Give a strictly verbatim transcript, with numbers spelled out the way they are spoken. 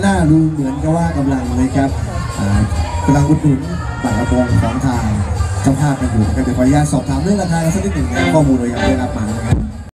ด้านหน้าดูเหมือนกับว่ากำลังเลยครับกำลังอุดหนุนบัตรกระโปรงของทางเจ้าภาพกันอยู่ก็จะขออนุญาตสอบถามเรื่องราคาสักนิดหนึ่งนะข้อมูลเรายังไม่ได้รับมา